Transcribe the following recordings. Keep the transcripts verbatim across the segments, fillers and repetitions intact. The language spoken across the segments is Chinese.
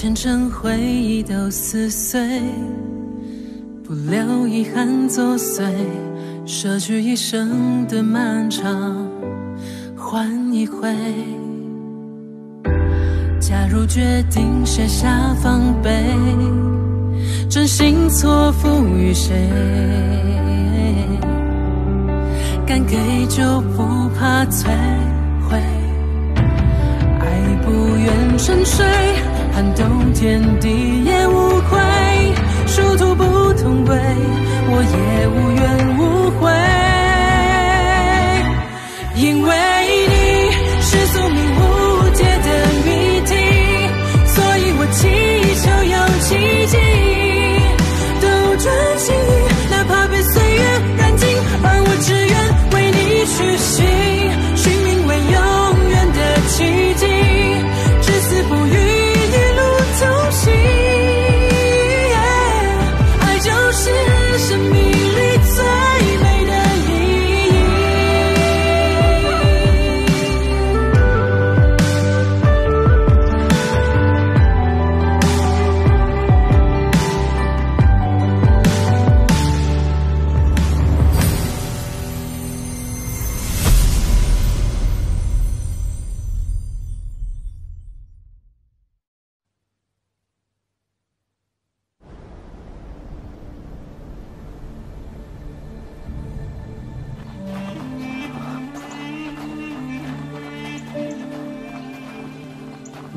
前尘回忆都撕碎，不留遗憾作祟，舍去一生的漫长，换一回。假如决定卸下防备，真心错付于谁？敢给就不怕摧毁，爱不愿沉睡，寒冬天地也无愧。殊途不同归，我也无怨无悔，因为你是宿命无解的谜题，所以我祈求有奇迹，斗转星移，哪怕被岁月染尽，而我只愿为你去寻，寻名为永远的奇迹，至死不渝，一路同行。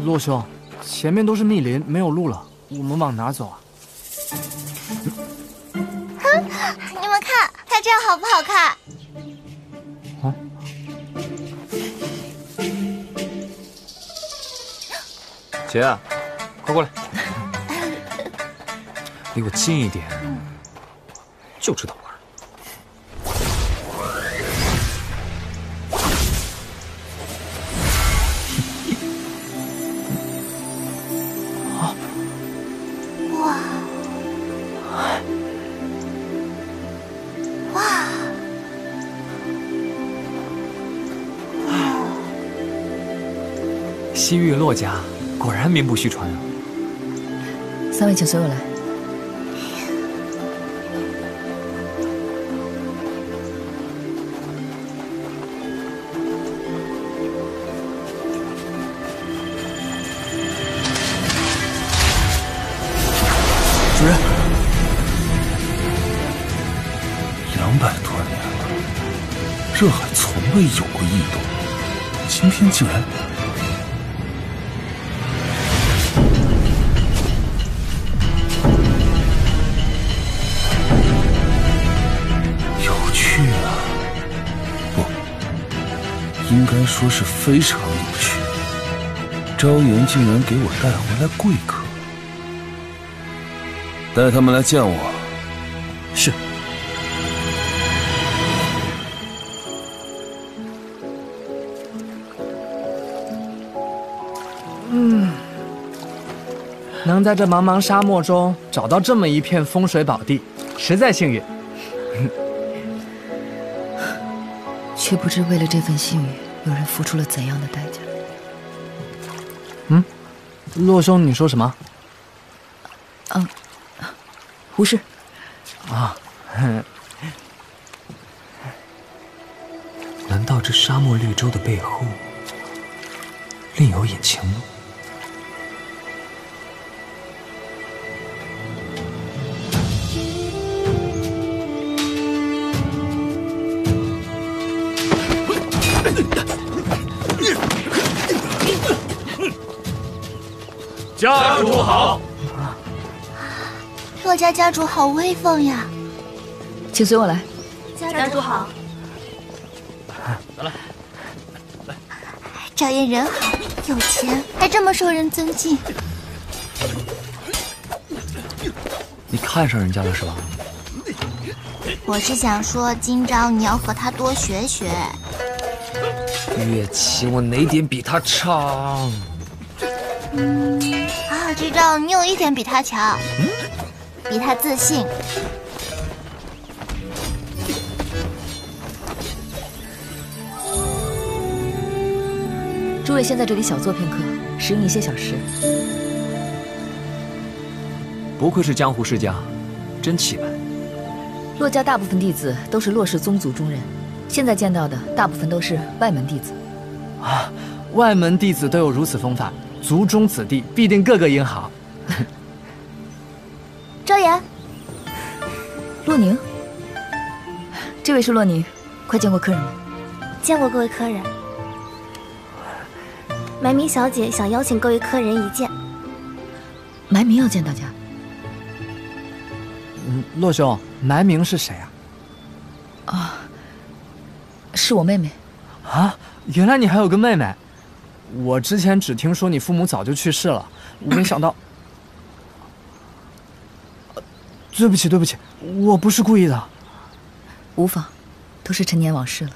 洛兄，前面都是密林，没有路了，我们往哪走啊？哼，你们看，它这样好不好看？啊！姐，快过来，离我近一点，就知道玩。 西域洛家果然名不虚传啊！三位请随我来。主人，两百多年了，这海从未有过异动，今天竟然…… 应该说是非常有趣，昭元竟然给我带回来贵客，带他们来见我。是。嗯，能在这茫茫沙漠中找到这么一片风水宝地，实在幸运。 却不知为了这份信誉，有人付出了怎样的代价。嗯，洛兄，你说什么？啊，无事。啊，难道这沙漠绿洲的背后另有隐情吗？家主好，洛家家主好威风呀！请随我来。家主好，来来来，赵燕人好，有钱还这么受人尊敬。你看上人家了是吧？我是想说，今朝你要和他多学学。月琴，我哪点比他差？嗯 我知道你有一点比他强，嗯、比他自信。诸位先在这里小坐片刻，使用一些小时。不愧是江湖世家，真气派。洛家大部分弟子都是洛氏宗族中人，现在见到的大部分都是外门弟子。啊，外门弟子都有如此风范，族中子弟必定个个英豪。昭言，洛宁，这位是洛宁，快见过客人们。见过各位客人。埋明小姐想邀请各位客人一见。 埋明要见大家。嗯，洛兄，埋明是谁啊？啊，是我妹妹。啊，原来你还有个妹妹。我之前只听说你父母早就去世了，我没想到。对不起，对不起，我不是故意的。无妨，都是陈年往事了。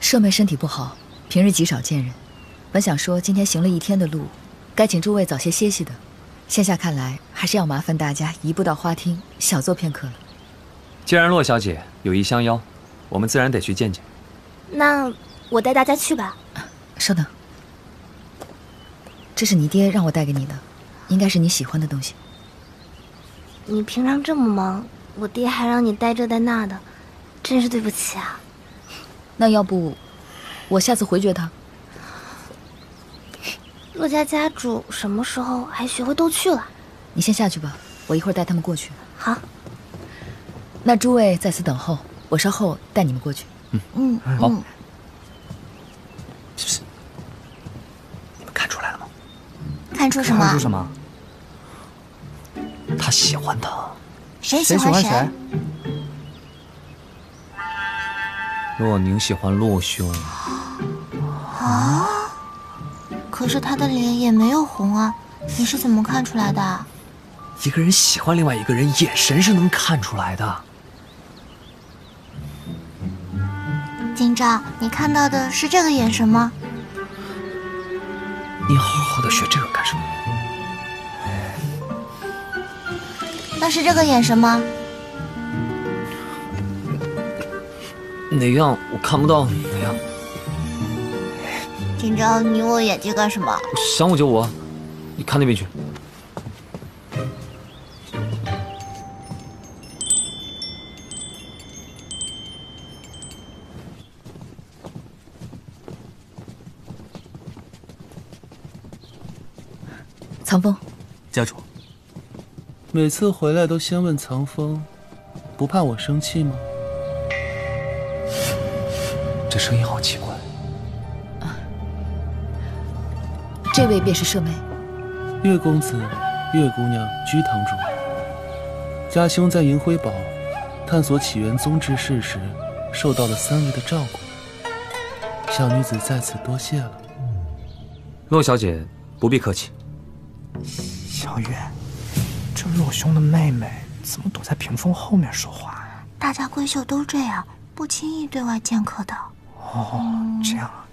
舍妹身体不好，平日极少见人。本想说今天行了一天的路。 该请诸位早些歇息的，现下看来还是要麻烦大家移步到花厅小坐片刻了。既然洛小姐有意相邀，我们自然得去见见。那我带大家去吧。稍等，这是你爹让我带给你的，应该是你喜欢的东西。你平常这么忙，我爹还让你带这带那的，真是对不起啊。那要不，我下次回绝他。 洛家家主什么时候还学会逗趣了？你先下去吧，我一会儿带他们过去。好，那诸位在此等候，我稍后带你们过去。嗯嗯，好。你们看出来了吗？看出什么？看出什么？他喜欢他。谁喜欢谁？洛宁喜欢洛兄。啊？ 可是他的脸也没有红啊，你是怎么看出来的？一个人喜欢另外一个人，眼神是能看出来的。今朝你看到的是这个眼神吗？你好好的学这个干什么？那是这个眼神吗？哪样？我看不到哪样。 今朝你我眼睛干什么？想我就我，你看那边去。藏风，家主，每次回来都先问藏风，不怕我生气吗？这声音好奇怪。 这位便是舍妹，岳公子、岳姑娘居堂中。家兄在银辉堡探索起源宗之事时，受到了三位的照顾，小女子在此多谢了。洛小姐不必客气。小月，这洛兄的妹妹怎么躲在屏风后面说话啊？大家闺秀都这样，不轻易对外见客的。哦，嗯、这样啊。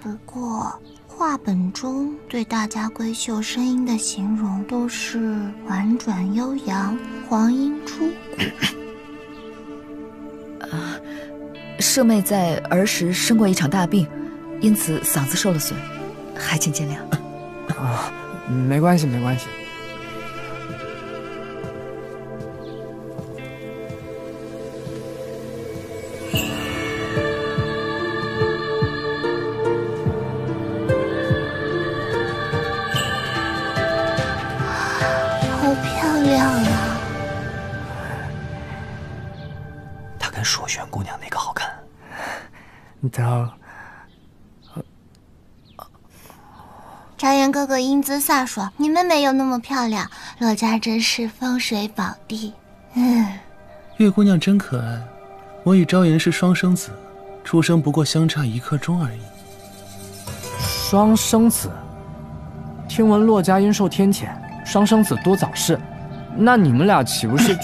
不过。 话本中对大家闺秀声音的形容都是婉转悠扬，黄莺出谷。啊，舍妹在儿时生过一场大病，因此嗓子受了损，还请见谅。啊，没关系，没关系。昭言哥哥英姿飒爽，你妹妹又那么漂亮，洛家真是风水宝地。嗯，月姑娘真可爱。我与昭言是双生子，出生不过相差一刻钟而已。双生子，听闻洛家因受天谴，双生子多早逝，那你们俩岂不是？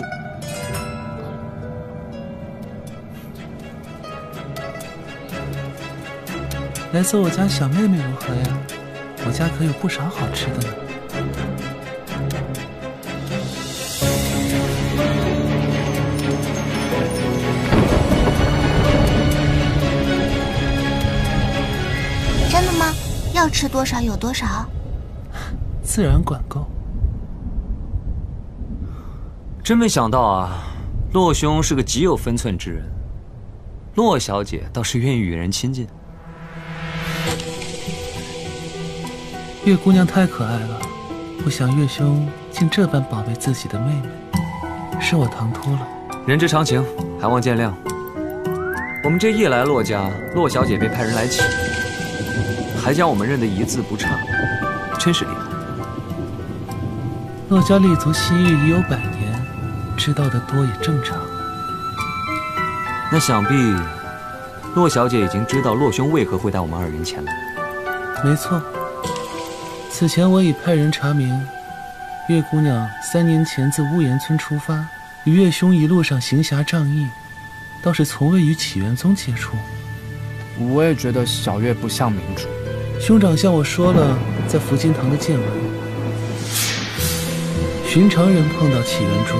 来做我家小妹妹如何呀？ 我家可有不少好吃的呢。真的吗？要吃多少有多少，自然管够。真没想到啊，洛兄是个极有分寸之人。洛小姐倒是愿意与人亲近。月姑娘太可爱了，不想月兄竟这般宝贝自己的妹妹，是我唐突了。人之常情，还望见谅。我们这一来洛家，洛小姐便派人来请，还将我们认得一字不差，真是厉害。 洛家立足西域已有百年，知道的多也正常。那想必洛小姐已经知道洛兄为何会带我们二人前来。没错，此前我已派人查明，月姑娘三年前自乌岩村出发，与月兄一路上行侠仗义，倒是从未与起源宗接触。我也觉得小月不像明主。兄长向我说了在福金堂的见闻。 寻常人碰到起源珠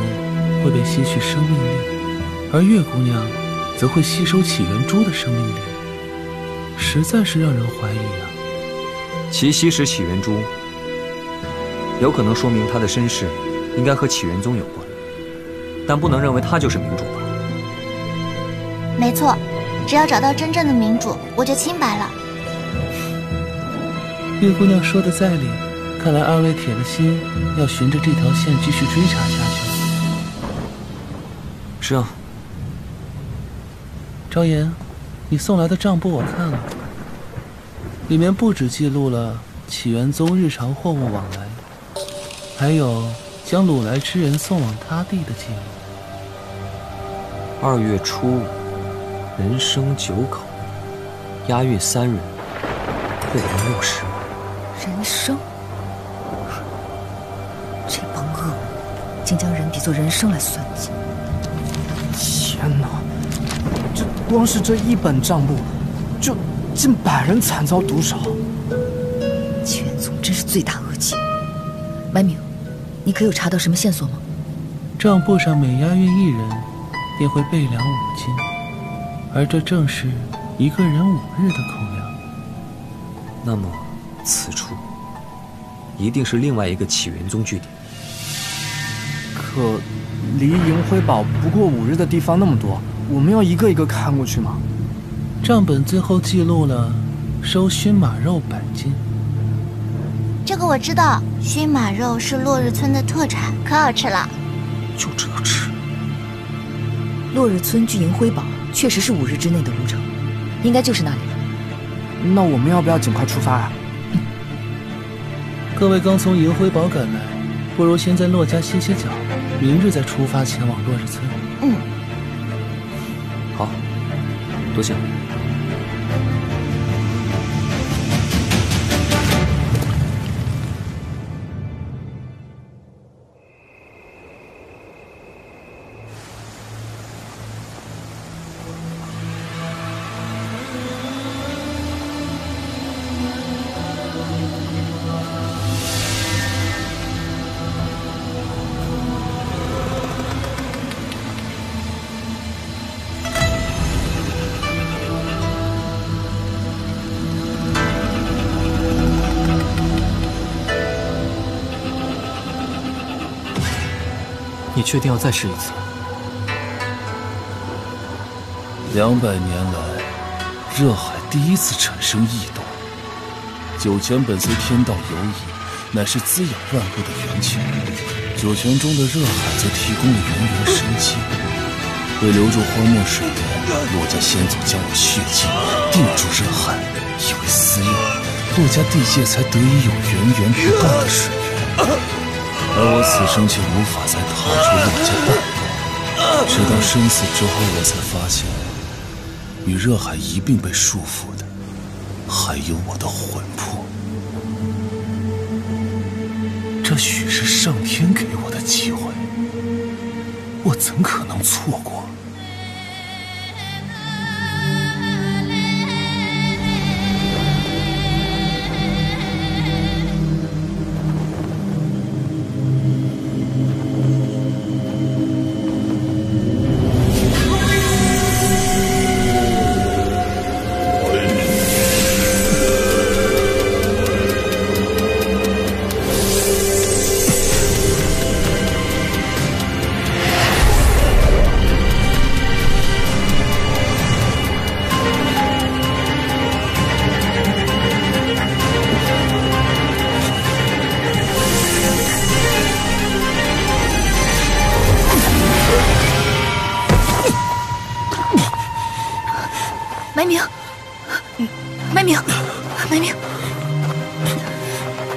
会被吸去生命力，而月姑娘则会吸收起源珠的生命力，实在是让人怀疑啊。其吸食起源珠，有可能说明她的身世应该和起源宗有关，但不能认为她就是明主吧？没错，只要找到真正的明主，我就清白了。月姑娘说的在理。 看来二位铁了心要循着这条线继续追查下去。是啊。昭言，你送来的账簿我看了，里面不止记录了起源宗日常货物往来，还有将掳来之人送往他地的记录。二月初，人生九口，押运三人，货物六十万。人生。 竟将人比作人生来算计！天哪，这光是这一本账目，就近百人惨遭毒手。起源宗真是罪大恶极。白明，你可有查到什么线索吗？账簿上每押运一人，便会备粮五斤，而这正是一个人五日的口粮。那么，此处一定是另外一个起源宗据点。 可离银辉堡不过五日的地方那么多，我们要一个一个看过去吗？账本最后记录了收熏马肉百斤。这个我知道，熏马肉是落日村的特产，可好吃了。就知道吃。落日村距银辉堡确实是五日之内的路程，应该就是那里了。那我们要不要尽快出发啊？嗯、各位刚从银辉堡赶来，不如先在洛家歇歇脚。 明日再出发前往落日村。嗯，好，多谢。你确定要再试一次？两百年来，热海第一次产生异动。九泉本随天道游移，乃是滋养万物的源泉。九泉中的热海则提供了源源生机。为留住荒漠水源，洛家先祖将我血祭，定住热海，以为私用。洛家地界才得以有源源不断的水源。 而我此生却无法再逃出洛家半步，直到生死之后，我才发现，与热海一并被束缚的，还有我的魂魄。这许是上天给我的机会，我怎可能错过？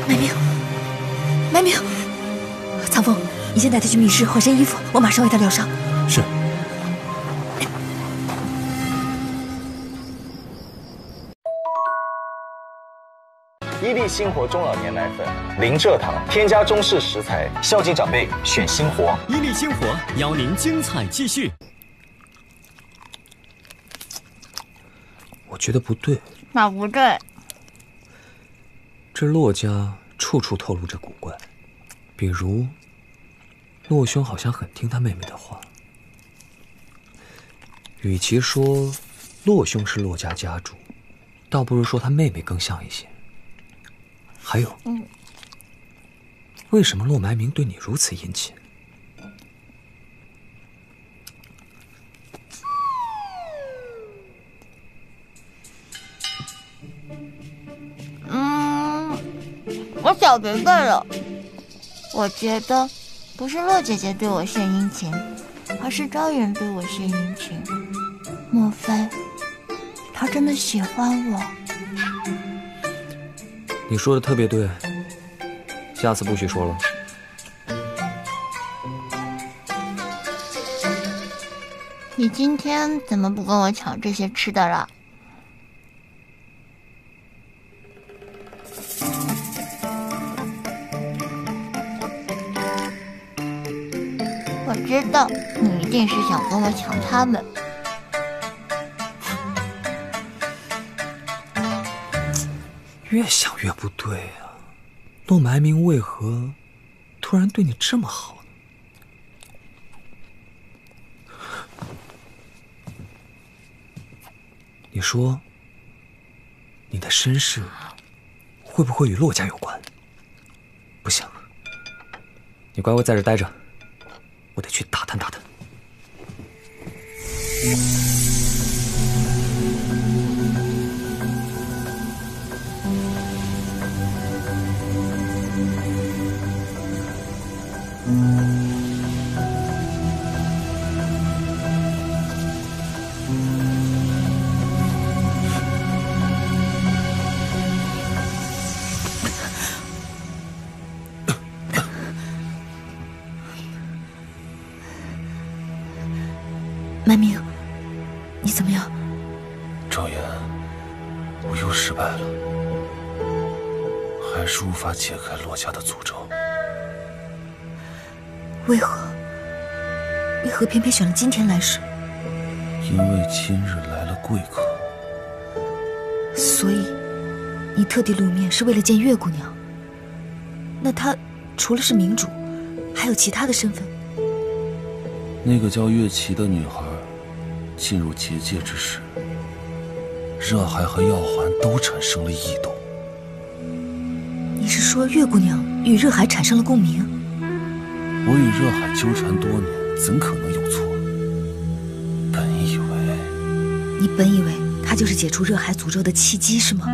南明，南明，藏风，你先带他去密室换身衣服，我马上为他疗伤。是。 伊利星活中老年奶粉，零蔗糖，添加中式食材，孝敬长辈，选星活。伊利星活邀您精彩继续。我觉得不对，哪不对？这洛家处处透露着古怪，比如洛兄好像很听他妹妹的话。与其说洛兄是洛家家主，倒不如说他妹妹更像一些。 还有，嗯、为什么洛埋明对你如此殷勤？嗯，我想明白了。我觉得不是洛姐姐对我献殷勤，而是昭远对我献殷勤。莫非他真的喜欢我？ 你说的特别对，下次不许说了。你今天怎么不跟我抢这些吃的了？我知道你一定是想跟我抢他们。 越想越不对啊！洛埋明为何突然对你这么好呢？你说，你的身世会不会与洛家有关？不行，你乖乖在这待着，我得去打探打探。嗯 南明，你怎么样？赵岩，我又失败了，还是无法解开洛家的诅咒。为何？为何偏偏选了今天来时？因为今日来了贵客。所以，你特地露面是为了见月姑娘。那她除了是明主，还有其他的身份？那个叫月琪的女孩。 进入结界之时，热海和药环都产生了异动。你是说月姑娘与热海产生了共鸣？我与热海纠缠多年，怎可能有错？本以为……你本以为她就是解除热海诅咒的契机是吗？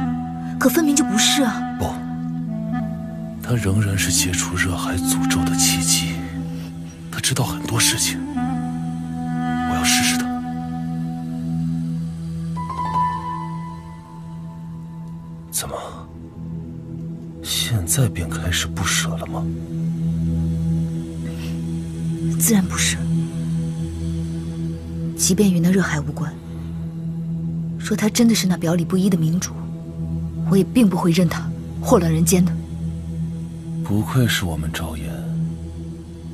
可分明就不是啊！不，她仍然是解除热海诅咒的契机。她知道很多事情，我要试试她。 怎么，现在便开始不舍了吗？自然不舍。即便与那热海无关，说她真的是那表里不一的明主，我也并不会认她祸乱人间的。不愧是我们昭言，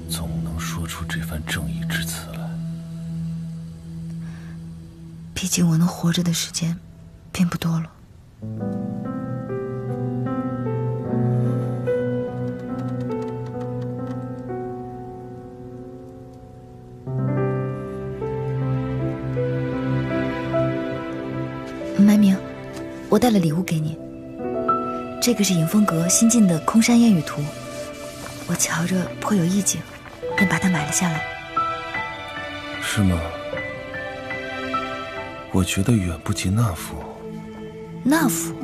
总能说出这番正义之词来。毕竟我能活着的时间，并不多了。 南明，我带了礼物给你。这个是影风阁新进的空山烟雨图，我瞧着颇有意境，便把它买了下来。是吗？我觉得远不及那幅。 那幅，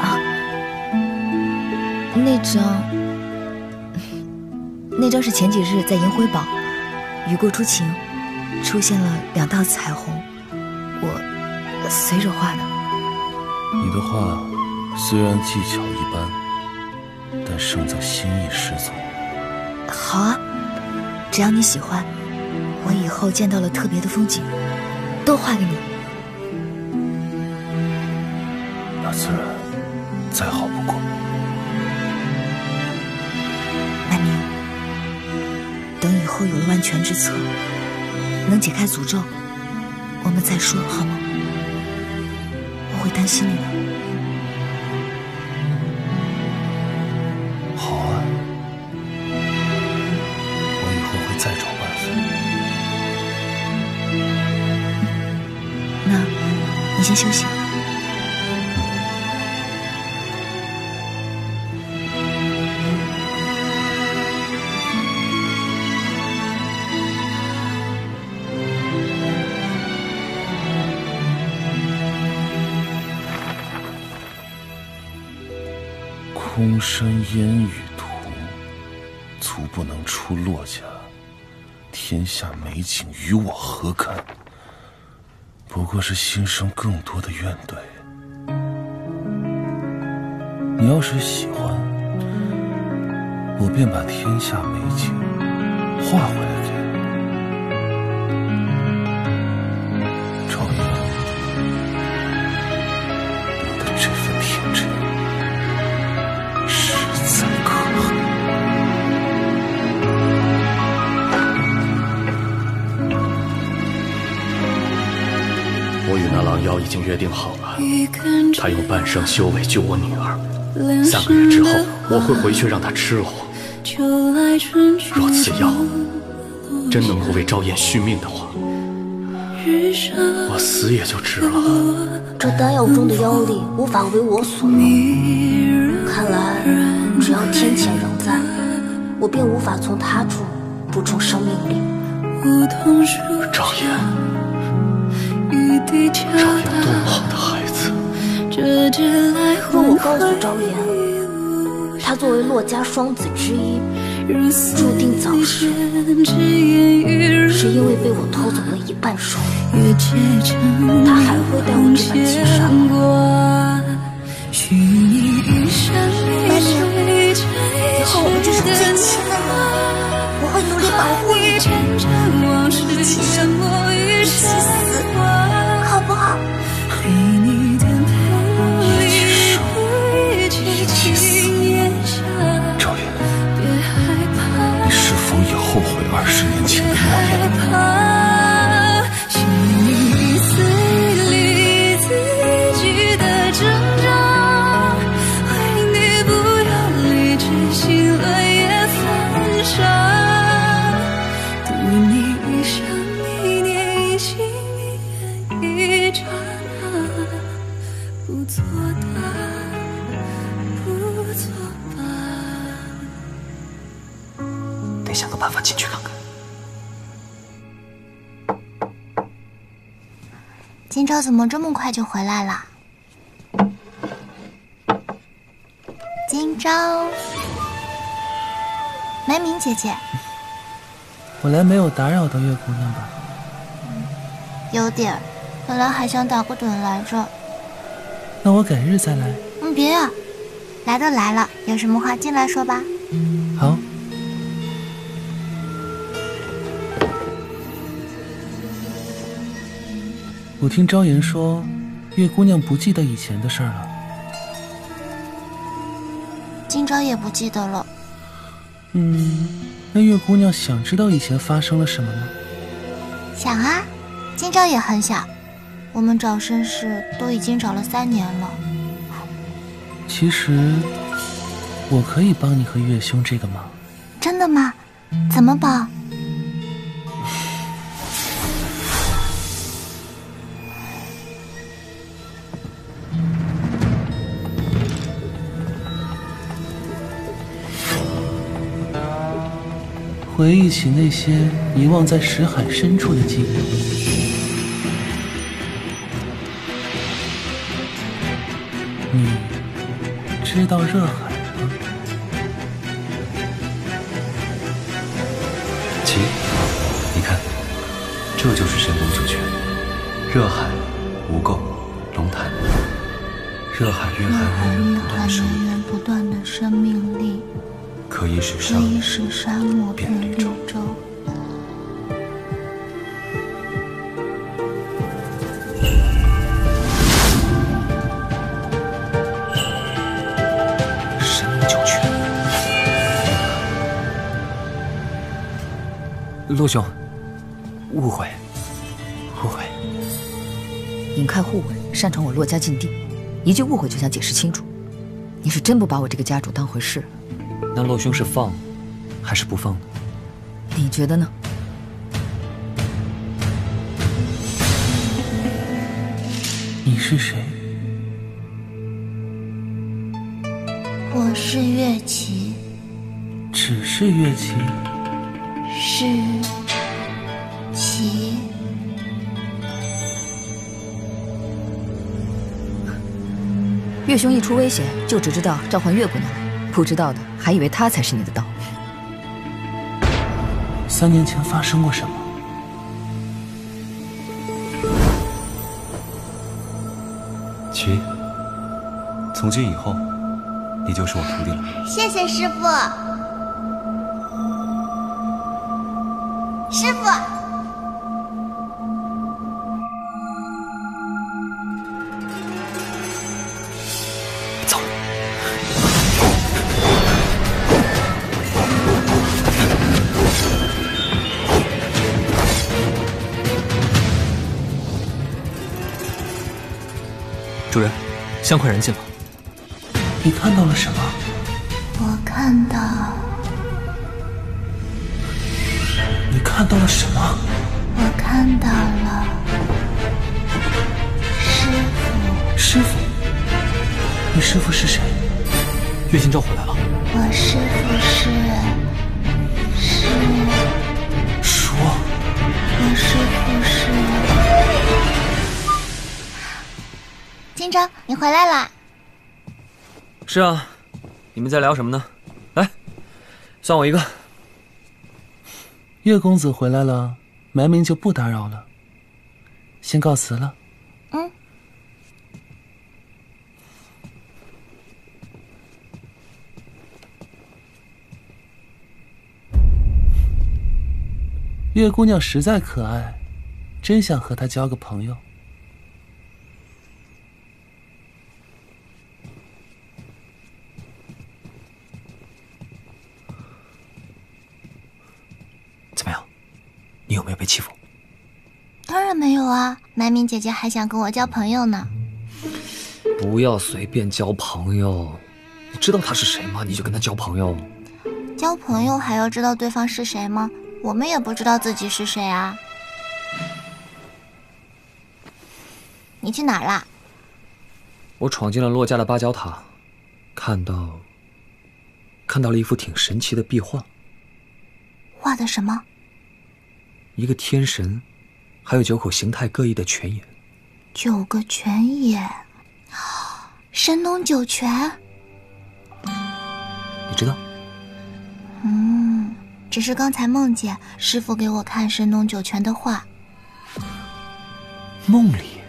啊，那张，那张是前几日在银辉榜《雨过初晴》出现了两道彩虹，我随着画的。你的画虽然技巧一般，但胜在心意十足。好啊，只要你喜欢，我以后见到了特别的风景，都画给你。 那自然，再好不过。南明，等以后有了万全之策，能解开诅咒，我们再说好吗？我会担心你的。好啊，我以后会再找办法。那，你先休息。 空山烟雨图，足不能出洛家。天下美景与我何干？不过是心生更多的怨怼。你要是喜欢，我便把天下美景画回来给你。照亮你的这份天真。 我与那狼妖已经约定好了，他用半生修为救我女儿。三个月之后，我会回去让他吃我。若此药真能够为昭燕续命的话，我死也就值了。这丹药中的妖力无法为我所用，看来只要天谴仍在，我便无法从他处补充生命力。昭燕。 赵岩多么好的孩子！若我告诉赵岩，他作为洛家双子之一，注定早逝，是因为被我偷走了一半手，他还会带我这把金沙吗？南明，以后我们就是最亲的人，我会努力保护你的，一起生，一起死。 好不好？一起生，一起死。赵岩，你是否也后悔二十年前的诺言？ 一刹那，不作答，不作罢。得想个办法进去看看。今朝怎么这么快就回来了？今朝，南明姐姐，我来没有打扰到月姑娘吧？嗯、有点儿。 本来还想打个盹来着，那我改日再来。嗯，别啊，来都来了，有什么话进来说吧。好。我听昭言说，月姑娘不记得以前的事儿了。今朝也不记得了。嗯，那月姑娘想知道以前发生了什么吗？想啊，今朝也很想。 我们找绅士都已经找了三年了。其实，我可以帮你和月兄这个忙。真的吗？怎么帮？回忆起那些遗忘在识海深处的记忆。 你知道热海吗？琪，你看，这就是神龙九泉：热海、吴垢、龙潭。热海蕴含源源不断的生命力，可以使沙漠变绿洲。 陆兄，误会，误会。引开护卫，擅闯我洛家禁地，一句误会就想解释清楚，你是真不把我这个家主当回事？那陆兄是放，还是不放呢？你觉得呢？你是谁？我是月琪。只是月琪。 是琪，岳兄一出威胁，就只知道召唤岳姑娘来，不知道的还以为她才是你的道。三年前发生过什么？琪，从今以后，你就是我徒弟了。谢谢师父。 师傅，走。主人，香快人进了。你看到了什么？我看到。 看到了什么？我看到了师傅。师傅，你师傅是谁？月琴召回来了。我师傅是是。说。我师傅是。金钊，你回来了。是啊，你们在聊什么呢？来，算我一个。 岳公子回来了，蛮名就不打扰了，先告辞了。嗯。岳姑娘实在可爱，真想和她交个朋友。你有没有被欺负？当然没有啊，蛮名姐姐还想跟我交朋友呢。不要随便交朋友，你知道他是谁吗？你就跟他交朋友。交朋友还要知道对方是谁吗？我们也不知道自己是谁啊。你去哪儿啦？我闯进了洛家的八角塔，看到，看到了一幅挺神奇的壁画。画的什么？ 一个天神，还有九口形态各异的泉眼。九个泉眼，神农九泉。你知道？嗯，只是刚才梦见师傅给我看神农九泉的画。梦里，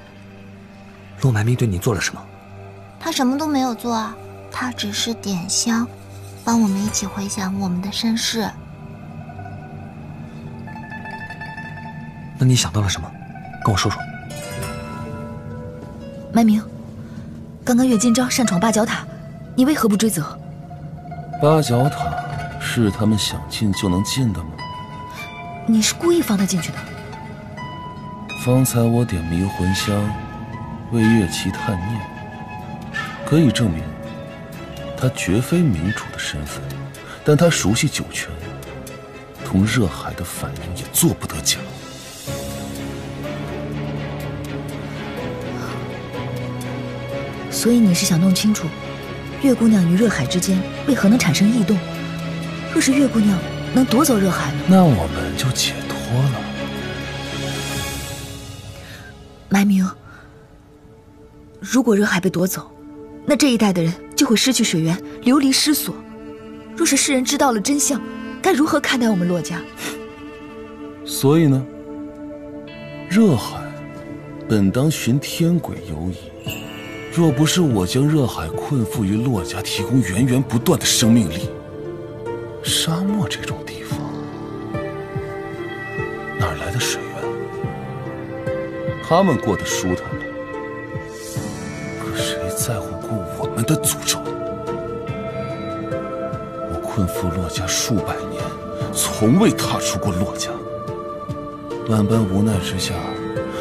陆蛮明对你做了什么？他什么都没有做啊，他只是点香，帮我们一起回想我们的身世。 那你想到了什么？跟我说说。蛮名，刚刚岳金钊擅闯八角塔，你为何不追责？八角塔是他们想进就能进的吗？你是故意放他进去的。方才我点迷魂香，为岳琪探念，可以证明他绝非明主的身份，但他熟悉九泉，同热海的反应也做不得假。 所以你是想弄清楚，月姑娘与热海之间为何能产生异动？若是月姑娘能夺走热海呢？那我们就解脱了。蛮名，如果热海被夺走，那这一带的人就会失去水源，流离失所。若是世人知道了真相，该如何看待我们洛家？所以呢？热海本当寻天鬼游移，若不是我将热海困缚于洛家，提供源源不断的生命力，沙漠这种地方哪来的水源？他们过得舒坦了，可谁在乎过我们的诅咒？我困缚洛家数百年，从未踏出过洛家。 万般无奈之下，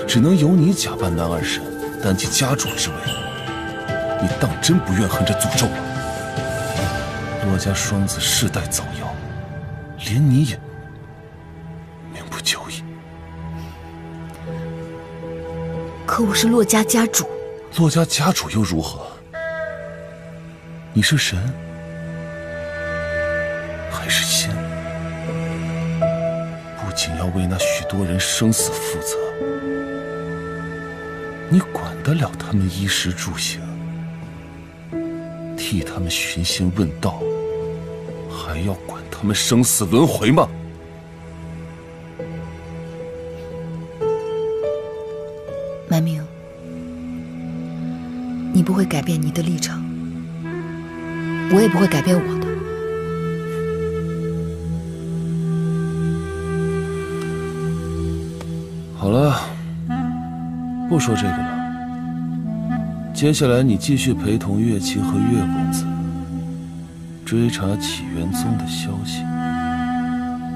只能由你假扮男儿身，担起家主之位。你当真不怨恨这诅咒吗？罗家双子世代造谣，连你也命不久矣。可我是洛家家主。洛家家主又如何？你是神，还是仙？ 仅要为那许多人生死负责，你管得了他们衣食住行，替他们寻仙问道，还要管他们生死轮回吗？蛮明，你不会改变你的立场，我也不会改变我的。 好了，不说这个了。接下来你继续陪同月琴和月公子追查起源宗的消息。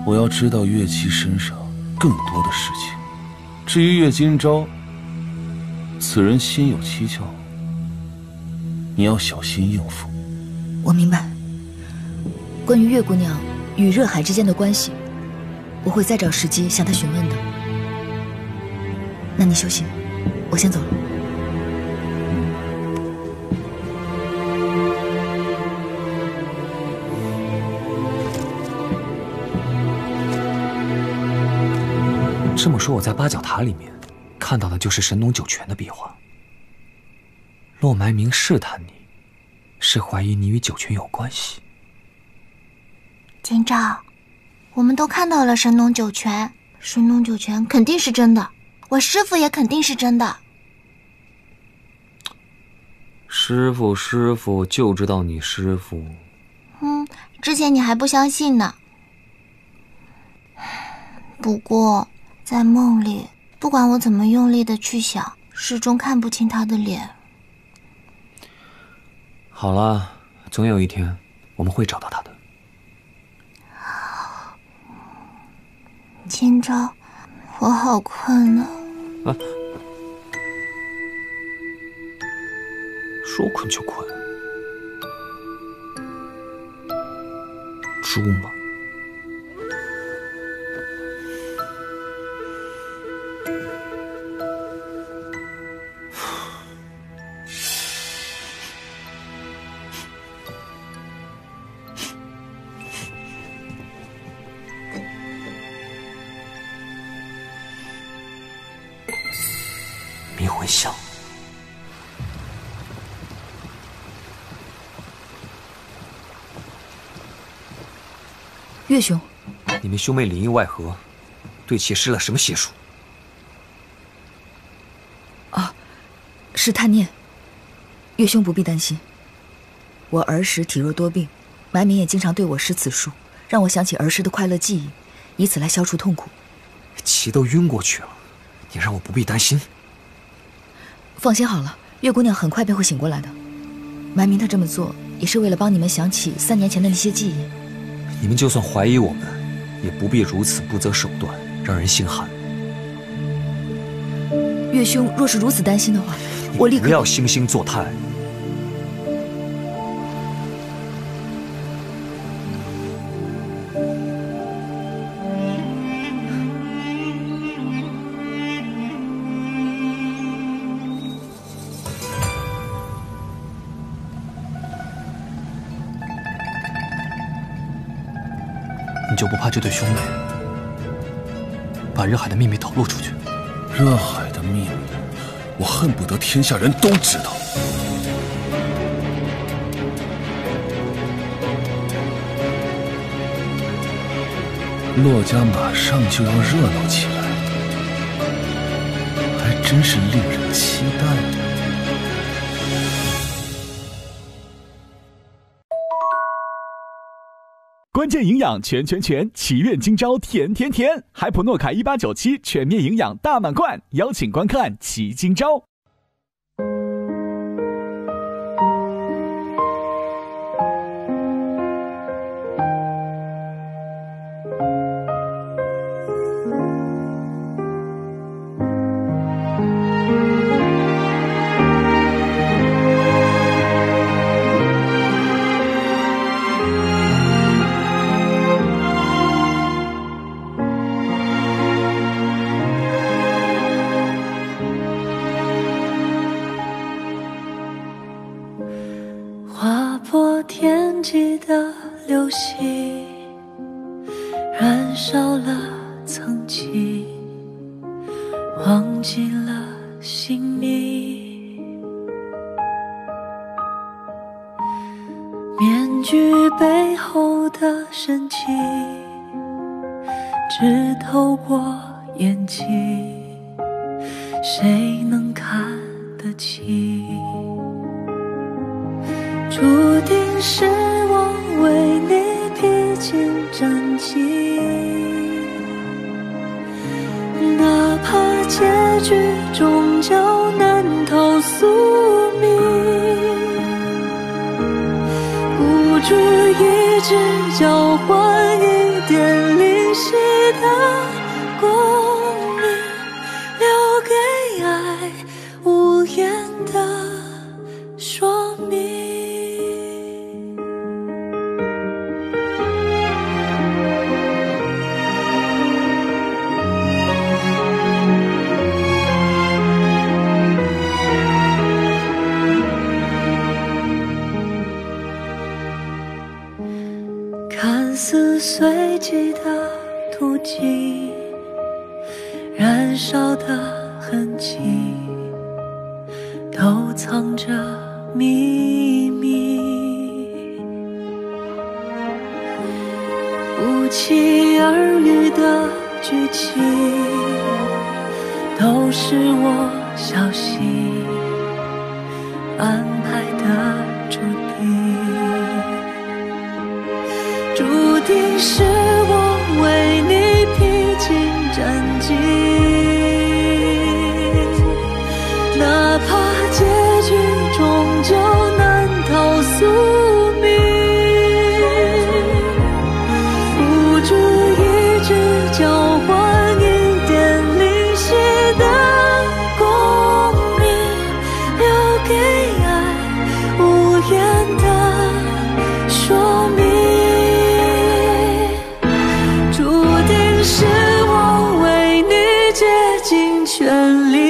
我要知道月七身上更多的事情。至于月今朝，此人心有蹊跷，你要小心应付。我明白。关于月姑娘与热海之间的关系，我会再找时机向她询问的。 那你休息，我先走了。这么说，我在八角塔里面看到的就是神农九泉的壁画。洛埋明试探你，是怀疑你与九泉有关系。金章，我们都看到了神农九泉，神农九泉肯定是真的。 我师傅也肯定是真的。师傅，师傅就知道你师傅。嗯，之前你还不相信呢。不过在梦里，不管我怎么用力的去想，始终看不清他的脸。好了，总有一天我们会找到他的。今朝。 我好困啊！啊，说困就困，猪吗？迷魂香，岳兄，你们兄妹里应外合，对其施了什么邪术？啊，是贪念。岳兄不必担心，我儿时体弱多病，蛮明也经常对我施此术，让我想起儿时的快乐记忆，以此来消除痛苦。棋都晕过去了，你让我不必担心。 放心好了，月姑娘很快便会醒过来的。蛮明她这么做也是为了帮你们想起三年前的那些记忆。你们就算怀疑我们，也不必如此不择手段，让人心寒。月兄若是如此担心的话，我立刻不要惺惺作态。你就不怕这对兄妹把热海的秘密透露出去？热海的秘密，我恨不得天下人都知道。洛家马上就要热闹起来，真是令人期待呀。关键营养全全全，祈愿今朝甜甜甜！海普诺凯一八九七全面营养大满贯，邀请观看《奇今朝》。全力。